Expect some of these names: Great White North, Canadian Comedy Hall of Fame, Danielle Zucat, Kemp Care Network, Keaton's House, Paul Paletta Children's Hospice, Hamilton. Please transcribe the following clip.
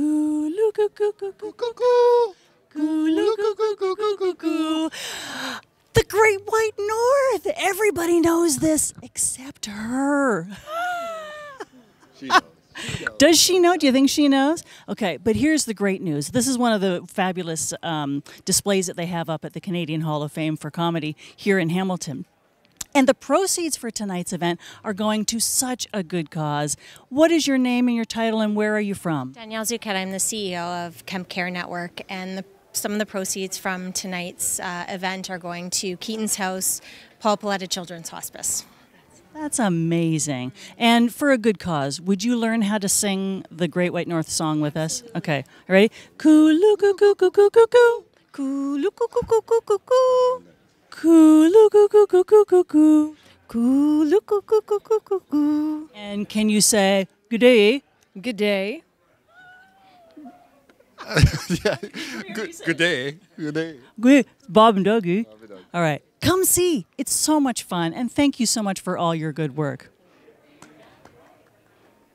Coo coo coo coo coo coo coo. Coo coo coo coo coo coo coo. The Great White North. Everybody knows this except her. She knows. Does she know? Do you think she knows? Okay, but here's the great news. This is one of the fabulous displays that they have up at the Canadian Hall of Fame for Comedy here in Hamilton. And the proceeds for tonight's event are going to such a good cause. What is your name and your title, and where are you from? Danielle Zucat. I'm the CEO of Kemp Care Network, and some of the proceeds from tonight's event are going to Keaton's House, Paul Paletta Children's Hospice. That's amazing. And for a good cause, would you learn how to sing the Great White North song with us? Okay, ready? Coo coo coo coo coo coo coo. Coo coo coo coo coo coo coo. Coo coo coo coo coo coo coo. Coo coo coo coo coo coo coo. And can you say good day? Good day. Yeah. Good day. Good day. Good Bob and Dougie. All right. Come see. It's so much fun, and thank you so much for all your good work.